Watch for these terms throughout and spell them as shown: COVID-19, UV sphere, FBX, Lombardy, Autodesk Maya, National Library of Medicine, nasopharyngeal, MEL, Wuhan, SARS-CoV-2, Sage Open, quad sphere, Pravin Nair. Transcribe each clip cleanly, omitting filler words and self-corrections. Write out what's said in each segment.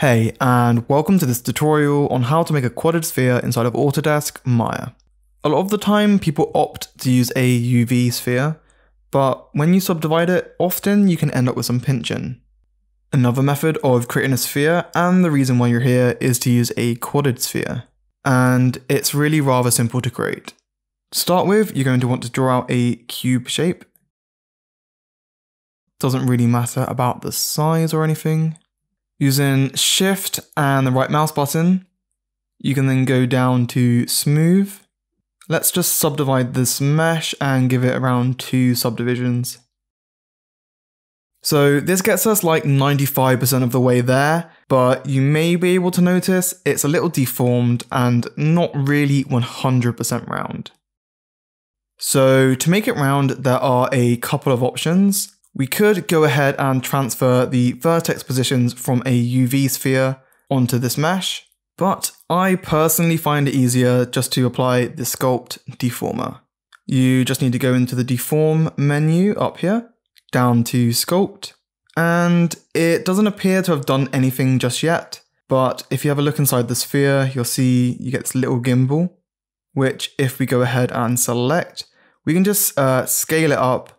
Hey, and welcome to this tutorial on how to make a quadded sphere inside of Autodesk Maya. A lot of the time people opt to use a UV sphere, but when you subdivide it, often you can end up with some pinching. Another method of creating a sphere, and the reason why you're here, is to use a quadded sphere. And it's really rather simple to create. To start with, you're going to want to draw out a cube shape. Doesn't really matter about the size or anything. Using Shift and the right mouse button, you can then go down to Smooth. Let's just subdivide this mesh and give it around 2 subdivisions. So this gets us like 95% of the way there, but you may be able to notice it's a little deformed and not really 100% round. So to make it round, there are a couple of options. We could go ahead and transfer the vertex positions from a UV sphere onto this mesh, but I personally find it easier just to apply the Sculpt Deformer. You just need to go into the Deform menu up here, down to Sculpt, and it doesn't appear to have done anything just yet, but if you have a look inside the sphere, you'll see you get this little gimbal, which if we go ahead and select, we can just scale it up.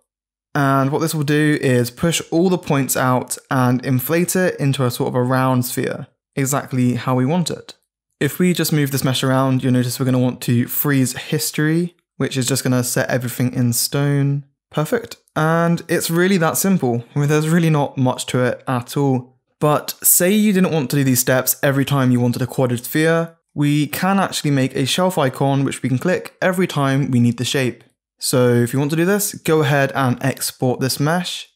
And what this will do is push all the points out and inflate it into a sort of a round sphere, exactly how we want it. If we just move this mesh around, you'll notice we're going to want to freeze history, which is just going to set everything in stone. Perfect. And it's really that simple. I mean, there's really not much to it at all. But say you didn't want to do these steps every time you wanted a quadded sphere, we can actually make a shelf icon, which we can click every time we need the shape. So if you want to do this, go ahead and export this mesh.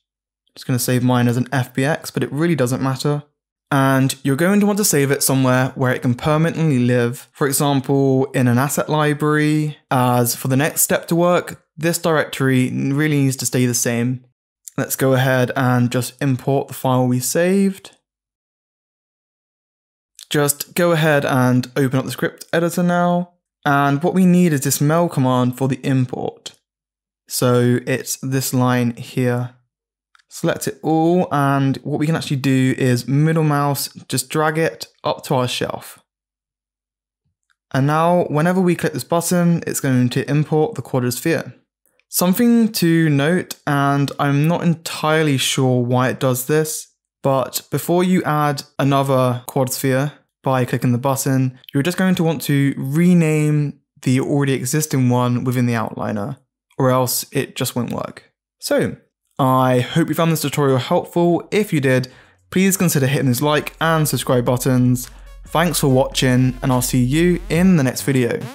I'm just going to save mine as an FBX, but it really doesn't matter. And you're going to want to save it somewhere where it can permanently live. For example, in an asset library, as for the next step to work, this directory really needs to stay the same. Let's go ahead and just import the file we saved. Just go ahead and open up the script editor now. And what we need is this MEL command for the import. So it's this line here. Select it all, and what we can actually do is middle mouse, just drag it up to our shelf. And now whenever we click this button, it's going to import the quadded sphere. Something to note, and I'm not entirely sure why it does this, but before you add another quad sphere, by clicking the button, you're just going to want to rename the already existing one within the outliner, or else it just won't work. So, I hope you found this tutorial helpful. If you did, please consider hitting those like and subscribe buttons. Thanks for watching, and I'll see you in the next video.